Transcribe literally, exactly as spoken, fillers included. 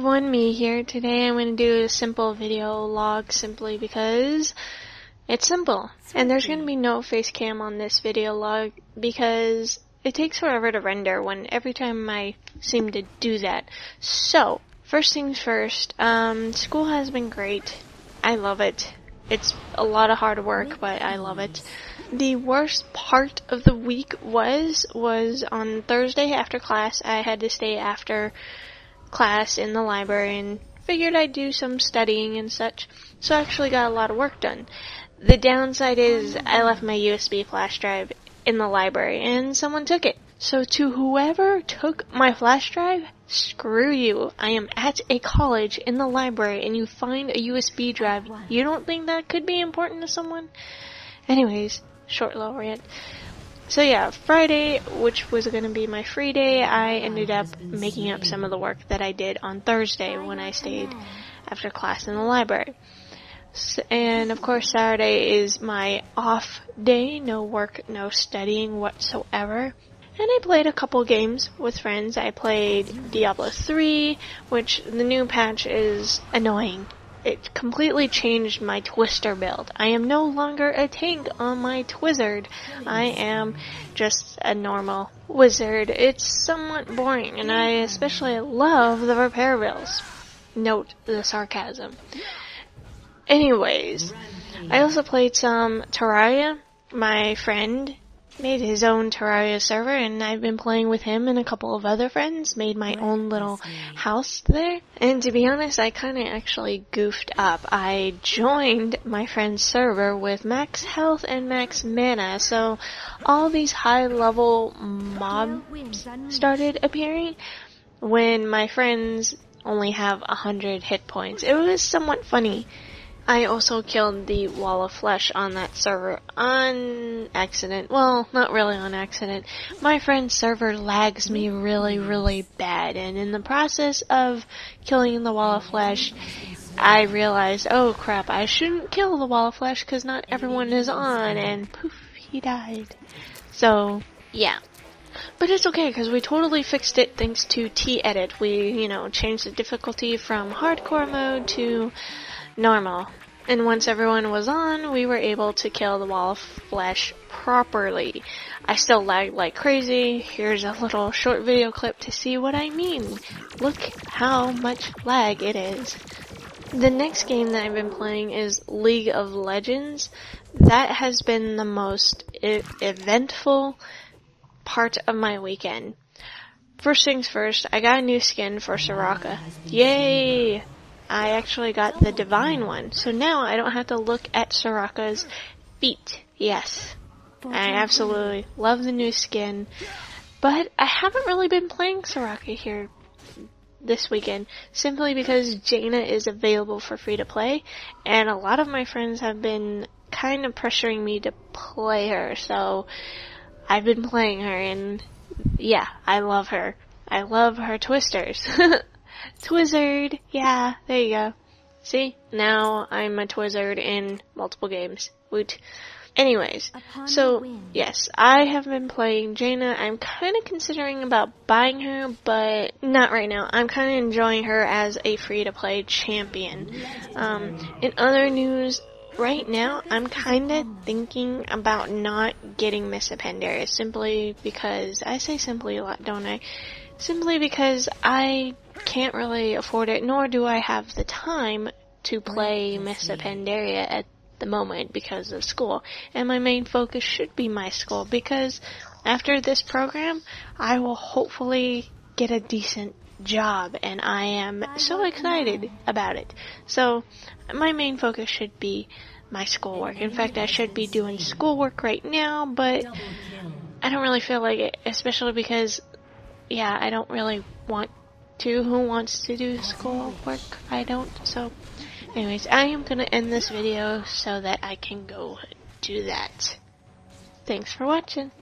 everyone, me here. Today I'm going to do a simple video log simply because it's simple. And there's going to be no face cam on this video log because it takes forever to render when every time I seem to do that. So, first things first, um, school has been great. I love it. It's a lot of hard work, but I love it. The worst part of the week was, was on Thursday after class, I had to stay after class in the library and figured I'd do some studying and such, so I actually got a lot of work done. The downside is I left my U S B flash drive in the library and someone took it. So to whoever took my flash drive, screw you. I am at a college in the library and you find a U S B drive. You don't think that could be important to someone? Anyways, short little rant. So yeah, Friday, which was going to be my free day, I ended up making up some of the work that I did on Thursday when I stayed after class in the library. So, and of course Saturday is my off day, no work, no studying whatsoever. And I played a couple games with friends. I played Diablo three, which the new patch is annoying. It completely changed my Twister build. I am no longer a tank on my Twizzard. I am just a normal wizard. It's somewhat boring, and I especially love the repair builds. Note the sarcasm. Anyways, I also played some Terraria. My friend made his own Terraria server, and I've been playing with him and a couple of other friends, made my own little house there. And to be honest, I kind of actually goofed up. I joined my friend's server with max health and max mana, so all these high-level mobs started appearing when my friends only have one hundred hit points. It was somewhat funny. I also killed the Wall of Flesh on that server on accident. Well, not really on accident. My friend's server lags me really, really bad, and in the process of killing the Wall of Flesh, I realized, oh crap, I shouldn't kill the Wall of Flesh because not everyone is on, and poof, he died. So, yeah. But it's okay, because we totally fixed it thanks to T-Edit. We, you know, changed the difficulty from hardcore mode to normal. And once everyone was on, we were able to kill the Wall of Flesh properly. I still lagged like crazy. Here's a little short video clip to see what I mean. Look how much lag it is. The next game that I've been playing is League of Legends. That has been the most e- eventful part of my weekend. First things first, I got a new skin for Soraka. Yay! I actually got the divine one, so now I don't have to look at Soraka's feet. Yes, I absolutely love the new skin, but I haven't really been playing Soraka here this weekend, simply because Janna is available for free to play, and a lot of my friends have been kind of pressuring me to play her, so I've been playing her, and yeah, I love her. I love her twisters. Twizzard, yeah, there you go. See, now I'm a Twizzard in multiple games. Woot. Anyways, so yes, I have been playing Janna. I'm kind of considering about buying her, but not right now. I'm kind of enjoying her as a free-to-play champion. Um, in other news, right now I'm kind of thinking about not getting Mists of Pandaria, simply because I say simply a lot, don't I? Simply because I can't really afford it, nor do I have the time to play Mists of Pandaria at the moment because of school. And my main focus should be my school, because after this program, I will hopefully get a decent job, and I am so excited about it. So, my main focus should be my schoolwork. In fact, I should be doing schoolwork right now, but I don't really feel like it, especially because, yeah, I don't really want to. Who wants to do school work? I don't. So, anyways, I am going to end this video so that I can go do that. Thanks for watching.